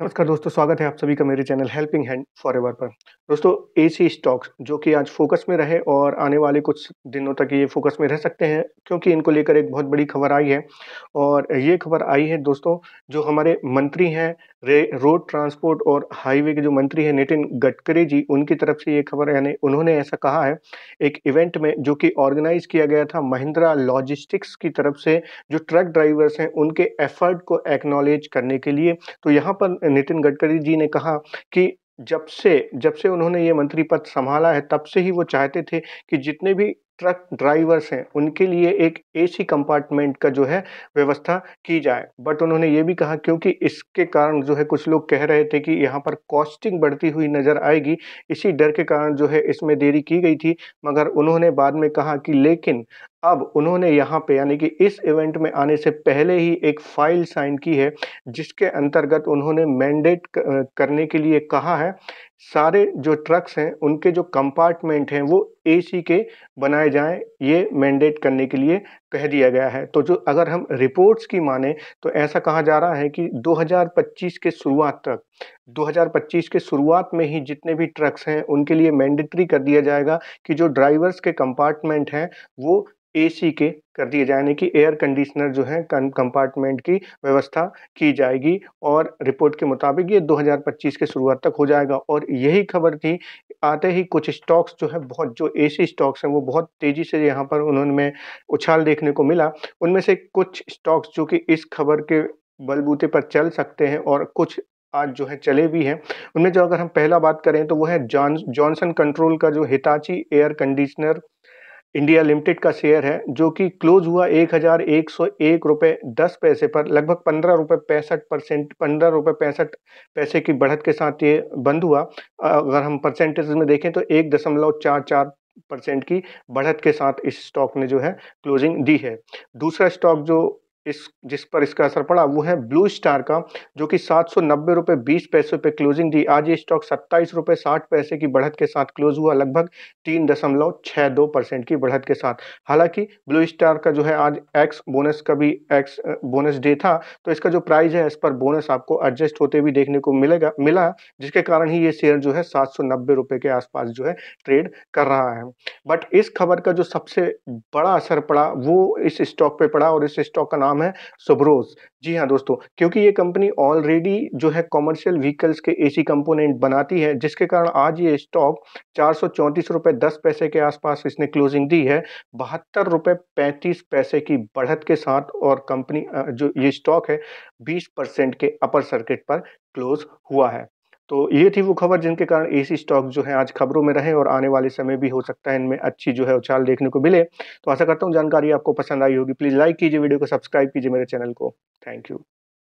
नमस्कार दोस्तों, स्वागत है आप सभी का मेरे चैनल हेल्पिंग हैंड फॉरएवर पर। दोस्तों, एसी स्टॉक्स जो कि आज फोकस में रहे और आने वाले कुछ दिनों तक ये फोकस में रह सकते हैं, क्योंकि इनको लेकर एक बहुत बड़ी खबर आई है। और ये खबर आई है दोस्तों, जो हमारे मंत्री हैं रोड ट्रांसपोर्ट और हाईवे के जो मंत्री हैं नितिन गडकरी जी, उनकी तरफ से ये खबर, यानी उन्होंने ऐसा कहा है एक इवेंट में जो कि ऑर्गेनाइज किया गया था महिंद्रा लॉजिस्टिक्स की तरफ से, जो ट्रक ड्राइवर्स हैं उनके एफर्ट को एक्नॉलेज करने के लिए। तो यहाँ पर नितिन गडकरी जी ने कहा कि जब से उन्होंने ये मंत्री पद संभाला है, तब से ही वो चाहते थे कि जितने भी ट्रक ड्राइवर्स हैं उनके लिए एक एसी कंपार्टमेंट का जो है व्यवस्था की जाए। बट उन्होंने ये भी कहा, क्योंकि इसके कारण जो है कुछ लोग कह रहे थे कि यहाँ पर कॉस्टिंग बढ़ती हुई नज़र आएगी, इसी डर के कारण जो है इसमें देरी की गई थी। मगर उन्होंने बाद में कहा कि लेकिन अब उन्होंने यहाँ पे, यानी कि इस इवेंट में आने से पहले ही एक फाइल साइन की है, जिसके अंतर्गत उन्होंने मैंडेट करने के लिए कहा है सारे जो ट्रक्स हैं उनके जो कंपार्टमेंट हैं वो एसी के बनाए जाएं, ये मैंडेट करने के लिए कह दिया गया है। तो जो अगर हम रिपोर्ट्स की माने तो ऐसा कहा जा रहा है कि 2025 के शुरुआत में ही जितने भी ट्रक्स हैं उनके लिए मैंडेटरी कर दिया जाएगा कि जो ड्राइवर्स के कंपार्टमेंट हैं वो एसी के कर दिए जाने की एयर कंडीशनर जो है कंपार्टमेंट की व्यवस्था की जाएगी। और रिपोर्ट के मुताबिक ये 2025 के शुरुआत तक हो जाएगा। और यही खबर थी, आते ही कुछ स्टॉक्स जो है बहुत, जो एसी स्टॉक्स हैं वो बहुत तेज़ी से यहाँ पर उन्होंने उछाल देखने को मिला। उनमें से कुछ स्टॉक्स जो कि इस खबर के बलबूते पर चल सकते हैं और कुछ आज जो है चले भी हैं, उनमें जो अगर हम पहला बात करें तो वो है जॉनसन कंट्रोल का जो Hitachi air conditioner India limited का शेयर है, जो कि क्लोज हुआ 1101 रुपये 10 पैसे पर, लगभग 15 रुपये 65 पैसे की बढ़त के साथ ये बंद हुआ। अगर हम परसेंटेज में देखें तो 1.44% की बढ़त के साथ इस स्टॉक ने जो है क्लोजिंग दी है। दूसरा स्टॉक जो जिस पर इसका असर पड़ा वो है ब्लू स्टार का, जो कि 790 रुपये 20 पैसे पे क्लोजिंग दी। आज ये स्टॉक 27 रुपये 60 पैसे की बढ़त के साथ क्लोज हुआ, लगभग 3.62% की बढ़त के साथ। हालांकि ब्लू स्टार का जो है आज एक्स बोनस डे था, तो इसका जो प्राइस है इस पर बोनस आपको एडजस्ट होते भी देखने को मिला, जिसके कारण ही ये शेयर जो है 790 रुपये के आसपास जो है ट्रेड कर रहा है। बट इस खबर का जो सबसे बड़ा असर पड़ा वो इस स्टॉक पर पड़ा, और इस स्टॉक का नाम है सुब्रोज। जी हाँ दोस्तों, क्योंकि ये कंपनी ऑलरेडी जो है कॉमर्शियल व्हीकल्स के एसी कंपोनेंट बनाती है, जिसके कारण आज ये स्टॉक 434 रुपये 10 पैसे के आसपास इसने क्लोजिंग दी है, 72 रुपये 35 पैसे की बढ़त के साथ। और कंपनी जो ये स्टॉक है 20% के अपर सर्किट पर क्लोज हुआ है। तो ये थी वो खबर जिनके कारण एसी स्टॉक जो है आज खबरों में रहे, और आने वाले समय भी हो सकता है इनमें अच्छी जो है उछाल देखने को मिले। तो आशा करता हूँ जानकारी आपको पसंद आई होगी। प्लीज़ लाइक कीजिए, वीडियो को सब्सक्राइब कीजिए मेरे चैनल को। Thank you.